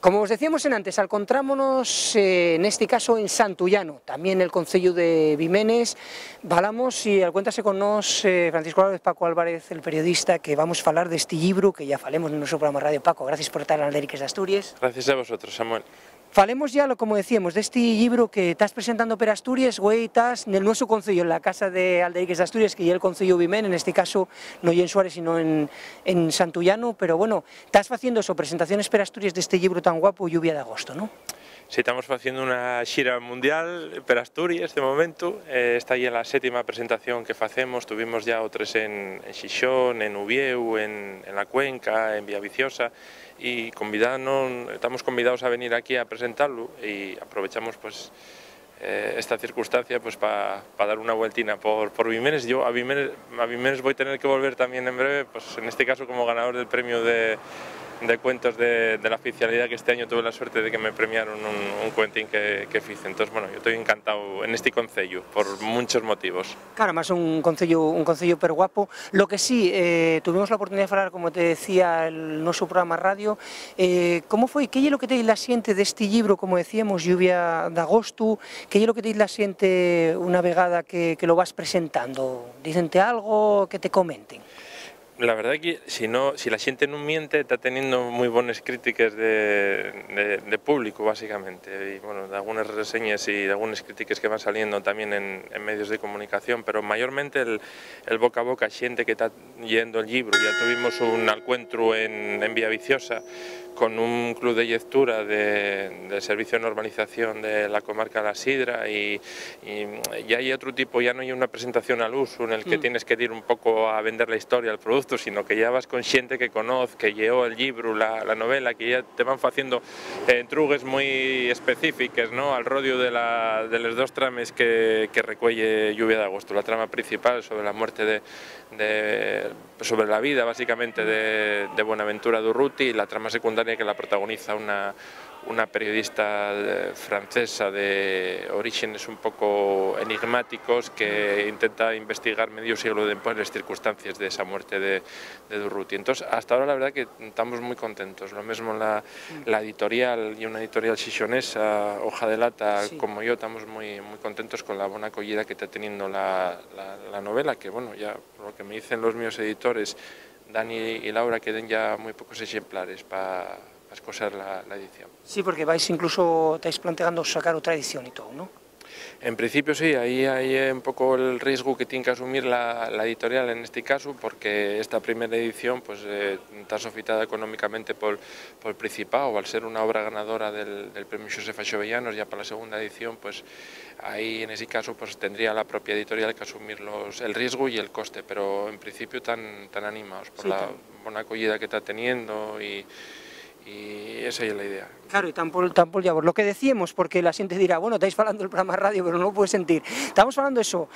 Como os decíamos antes, encontrámonos en este caso en Santullano, también el Concello de Bimenes. Valamos y alcuéntase con nos Francisco Álvarez, Paco Álvarez, el periodista, que vamos a falar de este libro que ya falemos en nuestro programa radio. Paco, gracias por estar en Alderiques de Asturias. Gracias a vosotros, Samuel. Falemos ya, como decíamos, de este libro que estás presentando per Asturias, güey, estás en el nuestro concello, en la casa de Alderiques de Asturias, que ya el Concello Bimen, en este caso no en Suárez, sino en Santullano, pero bueno, estás haciendo eso, presentaciones per Asturias de este libro tan guapo, Lluvia d'agostu, ¿no? Sí, estamos haciendo una xira mundial per Asturias de momento, está ya la séptima presentación que hacemos, tuvimos ya otras en Xixón, en Uvieu, en La Cuenca, en Villaviciosa, y estamos convidados a venir aquí a presentarlo y aprovechamos pues esta circunstancia pues para dar una vueltina por Bimenes. Yo a Bimenes voy a tener que volver también en breve, pues en este caso como ganador del premio de cuentos de la oficialidad, que este año tuve la suerte de que me premiaron un cuentín que hice. Entonces, bueno, yo estoy encantado en este concello, por muchos motivos. Claro, más un concello pero guapo. Lo que sí, tuvimos la oportunidad de hablar, como te decía, en nuestro programa radio. ¿Cómo fue? ¿Qué es lo que te la siente de este libro, como decíamos, Lluvia d'agostu? ¿Qué es lo que te la siente una vegada que lo vas presentando? ¿Dicente algo? ¿Que te comenten? La verdad que si la gente no miente, está teniendo muy buenas críticas de público, básicamente, y bueno, de algunas reseñas y de algunas críticas que van saliendo también en medios de comunicación, pero mayormente el boca a boca, gente que está leyendo el libro. Ya tuvimos un encuentro en Villaviciosa con un club de lectura del Servicio de Normalización de la comarca La Sidra, y ya hay otro tipo, ya no hay una presentación al uso en el que tienes que ir un poco a vender la historia, el producto, sino que ya vas con gente que conoce, que llevó el libro, la novela, que ya te van haciendo entrugues muy específicas, ¿no?, al rodio de los dos trames que recuelle Lluvia d'agostu. La trama principal sobre la muerte sobre la vida, básicamente, de Buenaventura Durruti, y la trama secundaria que la protagoniza una periodista francesa de orígenes un poco enigmáticos que intenta investigar medio siglo después las circunstancias de esa muerte de Durruti. Entonces, hasta ahora la verdad que estamos muy contentos. Lo mismo la editorial, y una editorial xixonesa, Hoja de Lata, sí, como yo, estamos muy, muy contentos con la buena acogida que está teniendo la novela, que bueno, ya por lo que me dicen los míos editores, Dani y Laura, que den ya muy pocos ejemplares para escoger la edición. Sí, porque estáis planteando sacar otra edición y todo, ¿no? En principio sí, ahí hay un poco el riesgo que tiene que asumir la editorial en este caso, porque esta primera edición pues está sofitada económicamente por el Principado, al ser una obra ganadora del premio Josefa Chovellanos. Ya para la segunda edición, pues ahí en ese caso pues tendría la propia editorial que asumir el riesgo y el coste, pero en principio tan animados por la buena acogida que está teniendo y esa es la idea. Claro, y tampoco ya por lo que decíamos, porque la gente dirá, bueno, estáis hablando del programa radio, pero no lo puedes sentir. Estamos hablando eso,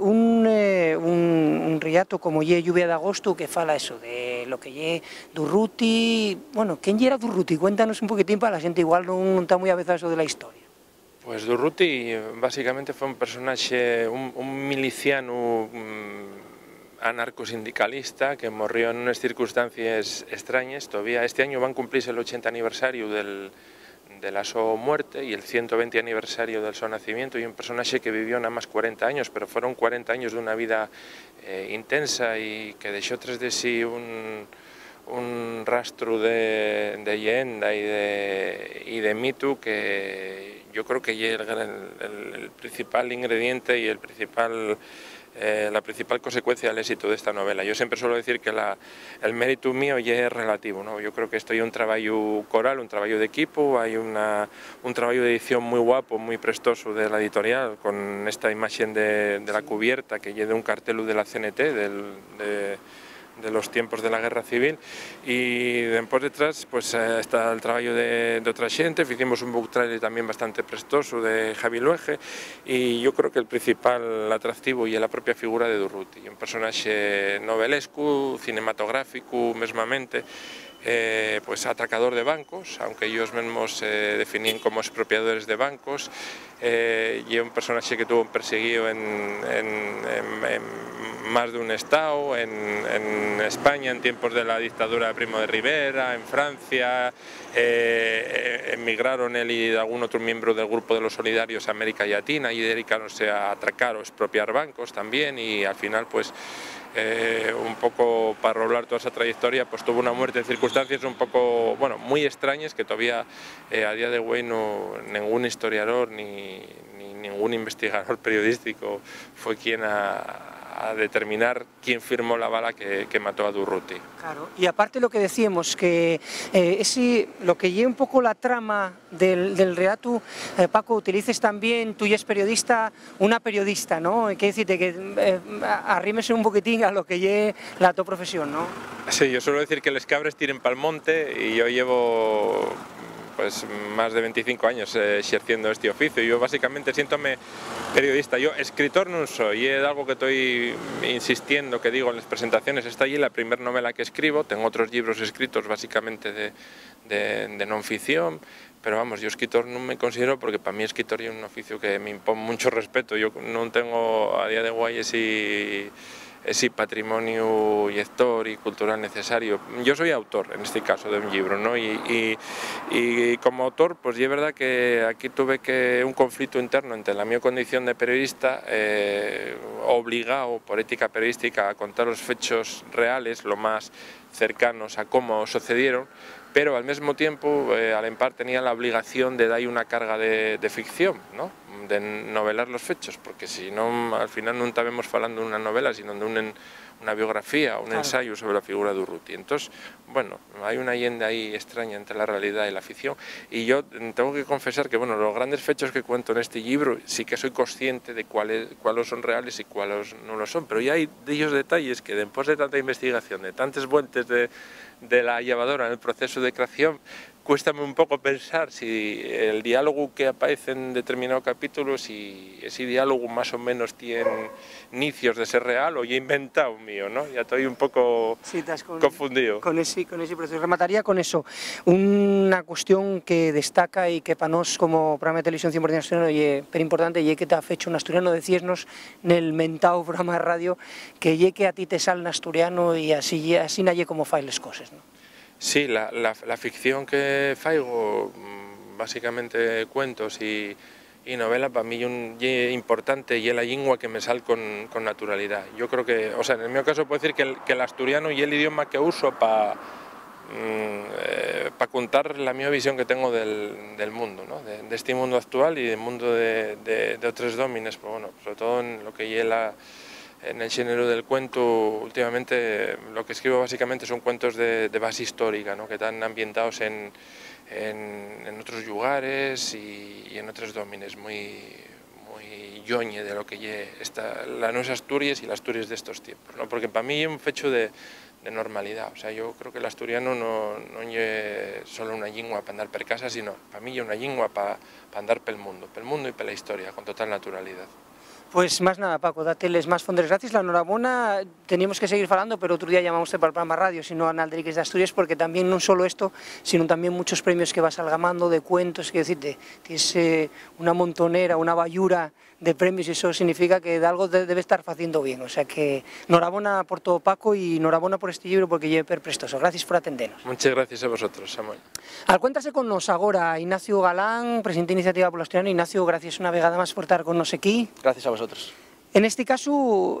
un relato como ye Lluvia d'agostu, que fala eso, de lo que ye Durruti. Bueno, ¿quién era Durruti? Cuéntanos un poquitín, para la gente igual no está muy avezada eso de la historia. Pues Durruti básicamente fue un personaje, un miliciano anarcosindicalista que murió en unas circunstancias extrañas. Todavía este año van a cumplirse el 80 aniversario de la so muerte y el 120 aniversario del so nacimiento, y un personaje que vivió nada más 40 años, pero fueron 40 años de una vida intensa y que dejó tras de sí un rastro de leyenda y de mito, que yo creo que es el principal ingrediente y la principal consecuencia del éxito de esta novela. Yo siempre suelo decir que el mérito mío ya es relativo, ¿no? Yo creo que esto es un trabajo coral, un trabajo de equipo, hay un trabajo de edición muy guapo, muy prestoso de la editorial, con esta imagen de la cubierta que lleva un cartel de la CNT, de los tiempos de la guerra civil, y después detrás pues está el trabajo de otra gente. Hicimos un book trailer también bastante prestoso de Javi Luege, y yo creo que el principal atractivo y la propia figura de Durruti, un personaje novelesco, cinematográfico mesmamente, pues atracador de bancos, aunque ellos mismos se definían como expropiadores de bancos, y un personaje que tuvo perseguido en más de un estado, en España en tiempos de la dictadura de Primo de Rivera, en Francia, emigraron él y algún otro miembro del grupo de los solidarios a América Latina y dedicaronse a atracar o expropiar bancos también, y al final pues un poco para roblar toda esa trayectoria, pues tuvo una muerte en circunstancias un poco, bueno, muy extrañas que todavía a día de hoy no, ningún historiador ni ningún investigador periodístico fue quien a determinar quién firmó la bala que mató a Durruti. Claro, y aparte lo que decíamos, que lo que lleva un poco la trama del relato, Paco, utilices también, tú ya es periodista, una periodista, ¿no? Hay que decirte que arrimes un poquitín a lo que lleve la tu profesión, ¿no? Sí, yo suelo decir que los cabres tiren pa'l monte y yo llevo pues más de 25 años ejerciendo este oficio. Yo básicamente siéntome periodista, yo escritor no soy, y es algo que estoy insistiendo, que digo en las presentaciones, está allí la primera novela que escribo, tengo otros libros escritos básicamente de no ficción, pero vamos, yo escritor no me considero, porque para mí escritor es un oficio que me impone mucho respeto, yo no tengo a día de hoy ese patrimonio gestor y cultural necesario. Yo soy autor, en este caso, de un libro, ¿no? Y como autor, pues es verdad que aquí tuve un conflicto interno entre la mi condición de periodista, obligado por ética periodística a contar los hechos reales, lo más cercanos a cómo sucedieron, pero al mismo tiempo, al empar, tenía la obligación de dar una carga de ficción, ¿no? De novelar los hechos, porque si no, al final no estábamos hablando de una novela, sino de una biografía, un ensayo sobre la figura de Durruti. Entonces, bueno, hay una yenda ahí extraña entre la realidad y la ficción, y yo tengo que confesar que, bueno, los grandes hechos que cuento en este libro sí que soy consciente de cuáles son reales y cuáles no lo son, pero ya hay de ellos detalles que después de tanta investigación, de tantas vueltas de la llevadora en el proceso de creación, cuéstame un poco pensar si el diálogo que aparece en determinado capítulo, si ese diálogo más o menos tiene inicios de ser real o ya inventado mío, ¿no? Ya estoy un poco confundido. Con ese proceso. Remataría con eso. Una cuestión que destaca y que para nosotros como programa de televisión 100% asturiano es muy importante, y que te ha hecho un asturiano, decirnos en el mentado programa de radio que a ti te sale un asturiano y así nadie como fai las cosas, ¿no? Sí, la ficción que faigo, básicamente cuentos y novelas, para mí es importante y es la lengua que me sale con naturalidad. Yo creo que, o sea, en el mío caso puedo decir que el asturiano y el idioma que uso para contar la mi visión que tengo del mundo, ¿no? De este mundo actual y del mundo de otros domines, pero bueno, sobre todo en lo que es en el género del cuento. Últimamente lo que escribo básicamente son cuentos de base histórica, ¿no? Que están ambientados en otros lugares y en otros domines, muy yoñe de lo que ye la nuestra Asturias y las Asturias de estos tiempos, ¿no? Porque para mí es un fecho de normalidad, o sea, yo creo que el asturiano no es solo una lengua para andar per casa, sino para mí es una lengua para andar pel mundo y per la historia, con total naturalidad. Pues más nada, Paco, dáteles más fondos gratis, la enhorabuena, teníamos que seguir falando, pero otro día llamamos para el programa radio, sino a Alderiques de Asturias, porque también no solo esto, sino también muchos premios que vas algamando de cuentos, que decirte, tienes una montonera, una bayura de premios, y eso significa que de algo debe estar haciendo bien, o sea que enhorabuena por todo, Paco, y enhorabuena por este libro, porque lleve prestoso. Gracias por atendernos. Muchas gracias a vosotros, Samuel. Al cuéntase con nos ahora, Ignaciu Galán, presidente de Iniciativa pol Asturianu. Ignaciu, gracias una vegada más por estar con nos aquí. Gracias a vosotros. En este caso,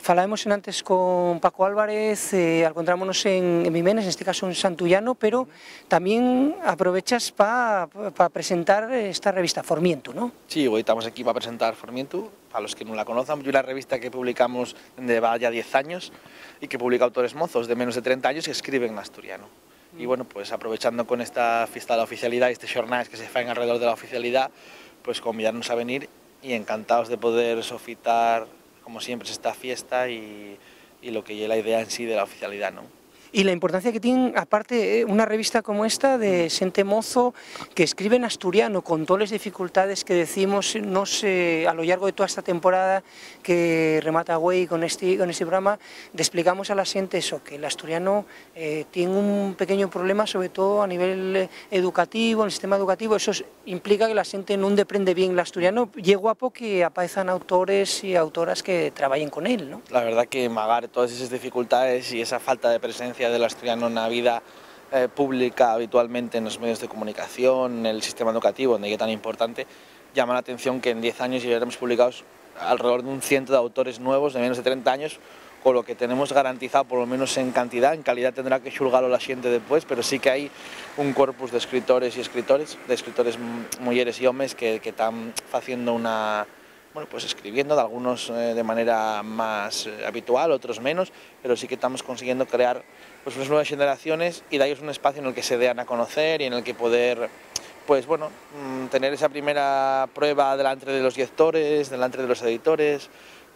falábamos antes con Paco Álvarez, encontrámonos en Bimenes, en este caso en Santullano, pero también aprovechas para presentar esta revista, Formientu, ¿no? Sí, hoy estamos aquí para presentar Formientu, para los que no la conozcan, yo la revista que publicamos de ya 10 años y que publica autores mozos de menos de 30 años que escriben en asturiano. Y bueno, pues aprovechando con esta fiesta de la oficialidad y este jornal que se faen alrededor de la oficialidad, pues convidarnos a venir y encantados de poder sofitar, como siempre, esta fiesta y lo que es la idea en sí de la oficialidad, ¿no? y la importancia que tiene, aparte, una revista como esta de xente mozo que escribe en asturiano con todas las dificultades que decimos, no sé, a lo largo de toda esta temporada que remata güey con este programa, le explicamos a la gente eso, que el asturiano tiene un pequeño problema, sobre todo a nivel educativo, en el sistema educativo. Eso implica que la gente no deprende bien el asturiano, y es guapo que aparezcan autores y autoras que trabajen con él, ¿no? La verdad que magar todas esas dificultades y esa falta de presencia del asturiano en la vida pública habitualmente, en los medios de comunicación, en el sistema educativo, donde es tan importante, llama la atención que en 10 años ya habremos publicados alrededor de un 100 de autores nuevos de menos de 30 años, con lo que tenemos garantizado, por lo menos en cantidad. En calidad tendrá que xulgarlo la gente después, pero sí que hay un corpus de escritores y escritores, de escritores mujeres y hombres que están haciendo una... Bueno, pues escribiendo, de algunos de manera más habitual, otros menos, pero sí que estamos consiguiendo crear pues unas nuevas generaciones y darles un espacio en el que se den a conocer y en el que poder, pues bueno, tener esa primera prueba delante de los lectores, delante de los editores.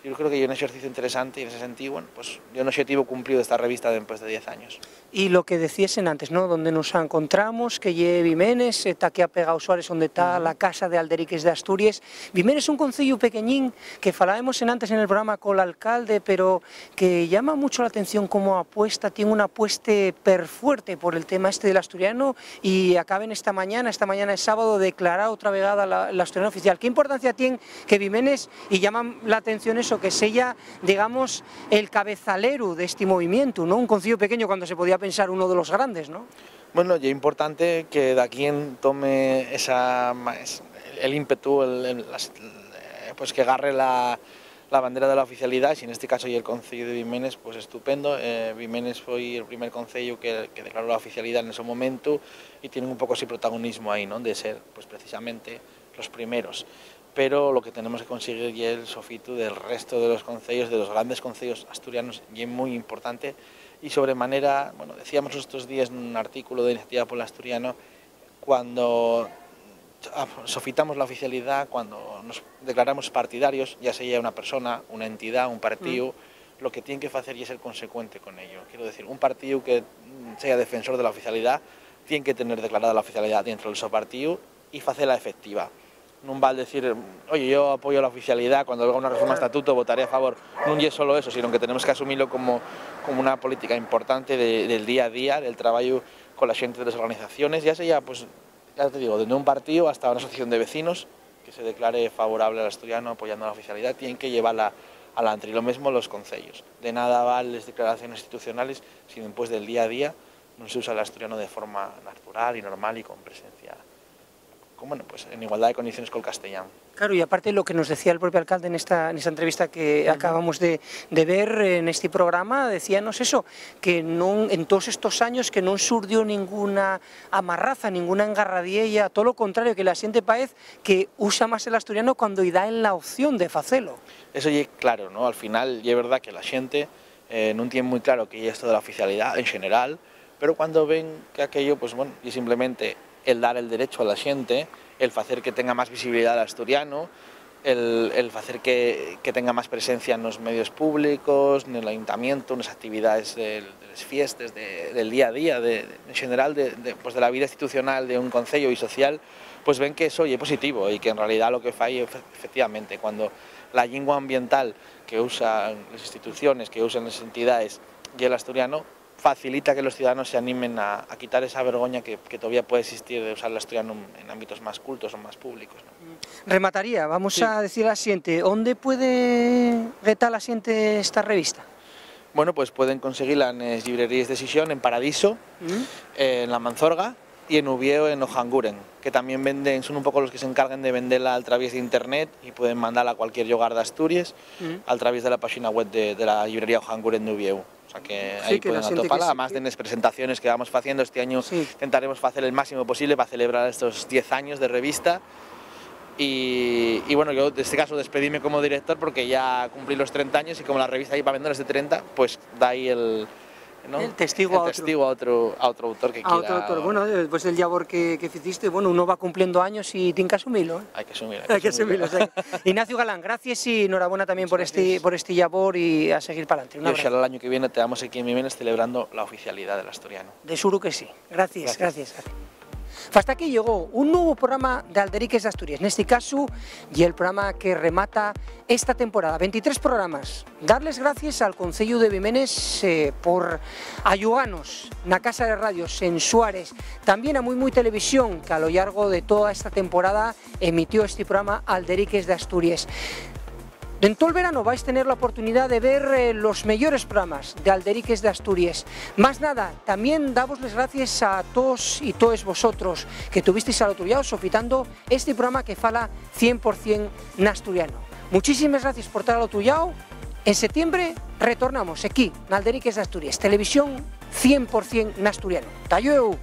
Yo creo que hay un ejercicio interesante y en ese sentido, bueno, pues yo un objetivo cumplido de esta revista después de 10 años. Y lo que decíesen antes, ¿no? Donde nos encontramos, que lleve Bimenes, está aquí a pegado Suárez, donde está la casa de Alderiques de Asturias. Bimenes es un concello pequeñín, que falábamos antes en el programa con el alcalde, pero que llama mucho la atención como apuesta, tiene una apuesta perfuerte por el tema este del asturiano, y acaben esta mañana es sábado, declarar otra vegada el asturiano oficial. ¿Qué importancia tiene que Bimenes, y llama la atención eso, que sea, digamos, el cabezalero de este movimiento, ¿no? Un concello pequeño cuando se podía pensar uno de los grandes, ¿no? Bueno, y es importante que de quien tome el ímpetu, pues que agarre la bandera de la oficialidad, y en este caso y el concello de Bimenes, pues estupendo. Bimenes fue el primer concello que declaró la oficialidad en ese momento, y tienen un poco ese protagonismo ahí, ¿no? De ser, pues precisamente, los primeros. Pero lo que tenemos que conseguir y el sofitu del resto de los concellos, de los grandes concellos asturianos, y es muy importante. Y sobremanera, bueno, decíamos estos días en un artículo de Iniciativa pol Asturianu, cuando sofitamos la oficialidad, cuando nos declaramos partidarios, ya sea una persona, una entidad, un partido, lo que tiene que hacer y ser consecuente con ello. Quiero decir, un partido que sea defensor de la oficialidad tiene que tener declarada la oficialidad dentro del su partido y hacerla efectiva. No vale decir, oye, yo apoyo la oficialidad, cuando haga una reforma estatuto votaré a favor. No es solo eso, sino que tenemos que asumirlo como una política importante del día a día, del trabajo con la gente de las organizaciones, ya sea, pues, ya te digo, desde un partido hasta una asociación de vecinos que se declare favorable al asturiano apoyando la oficialidad, tienen que llevarla adelante. Y lo mismo los concellos. De nada valen las declaraciones institucionales, sino después del día a día no se usa el asturiano de forma natural y normal y con presencia. Bueno, pues en igualdad de condiciones con el castellano. Claro, y aparte lo que nos decía el propio alcalde en esta entrevista que acabamos de ver en este programa, decíanos eso, que no, en todos estos años que no surdió ninguna amarraza, ninguna engarradiella, todo lo contrario, que la gente parece que usa más el asturiano cuando y da en la opción de facelo. Eso ya es claro, ¿no? Al final, y es verdad que la gente no tiene muy claro que esto de la oficialidad en general, pero cuando ven que aquello, pues bueno, y simplemente el dar el derecho a la gente, el hacer que tenga más visibilidad al asturiano, el hacer que tenga más presencia en los medios públicos, en el ayuntamiento, en las actividades de las fiestas, del día a día, en general, pues de la vida institucional de un concello y social, pues ven que eso es positivo y que en realidad lo que falla efectivamente, cuando la lengua ambiental que usan las instituciones, que usan las entidades y el asturiano, facilita que los ciudadanos se animen a quitar esa vergüenza que todavía puede existir de usar el asturiano en ámbitos más cultos o más públicos, ¿no? Remataría, vamos a decir a la gente, ¿dónde puede retar la gente esta revista? Bueno, pues pueden conseguirla en las librerías de Xixón, en Paradiso, en La Manzorga y en Uvieu, en Ojanguren, que también venden, son un poco los que se encargan de venderla a través de internet y pueden mandarla a cualquier hogar de Asturias a través de la página web de la librería Ojanguren de Uvieu. O sea que ahí que pueden atoparla, además de las presentaciones que vamos haciendo este año, intentaremos hacer el máximo posible para celebrar estos 10 años de revista. Y bueno, yo en este caso despedirme como director porque ya cumplí los 30 años y como la revista ahí va a vender los de 30, pues da ahí ¿no? El testigo, a otro autor que quiera. Otro autor. Bueno, después del labor que hiciste, bueno, uno va cumpliendo años y tiene que asumirlo, ¿eh? Hay que asumirlo. Ignaciu Galán, gracias y enhorabuena también por este labor y a seguir para adelante. Y ojalá el año que viene te damos aquí en Bimenes celebrando la oficialidad del asturiano. De seguro que sí. Gracias, gracias. Hasta aquí llegó un nuevo programa de Alderiques de Asturias, en este caso, y el programa que remata esta temporada, 23 programas. Darles gracias al Concello de Bimenes por ayudarnos en la Casa de Radios, en Suárez, también a Muy Muy Televisión, que a lo largo de toda esta temporada emitió este programa Alderiques de Asturias. En todo el verano vais a tener la oportunidad de ver los mejores programas de Alderiques de Asturias. Más nada, también damos las gracias a todos y todas vosotros que tuvisteis al otro lado sofitando este programa que fala 100% en asturiano. Muchísimas gracias por estar al otro lado. En septiembre retornamos aquí, en Alderiques de Asturias, televisión 100% en asturiano. ¡Talleu!